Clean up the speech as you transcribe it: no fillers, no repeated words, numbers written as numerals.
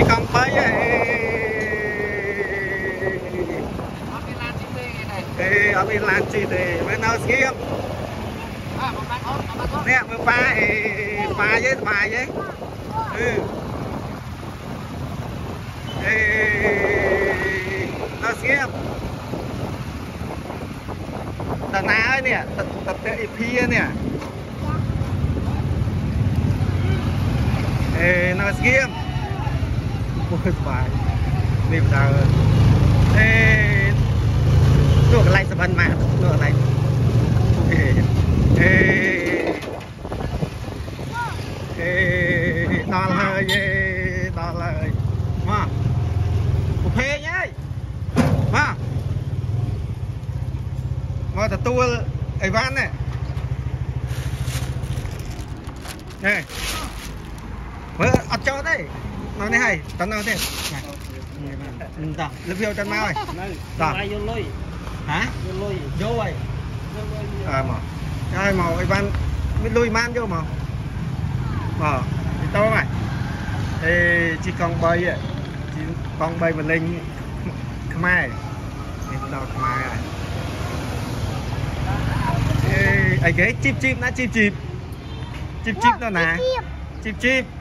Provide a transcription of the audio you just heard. chỉ còn mấy thì ở bên làm gì thì mới nói riêng nè mới pha với nói riêng tận ái nè tận tệ phi nè nói riêng một bài niềm đau được lại sập bàn mạng được lại to lời mà cục phê nhá mà thật tua ấy van này này mới ăn cho đấy nó này hay tấn nó thế lực phiêu chân mau này hả? Vô vậy. Ai màu cái ban biết lui man vô màu. Ờ, thì tao mày. Ê, chỉ còn bay ạ. Chỉ còn bay mà linh Khmer. Thì đâu Khmer rồi. Ê, cái chip chip nó chip chip. Chip chip nó nè. Chip chip.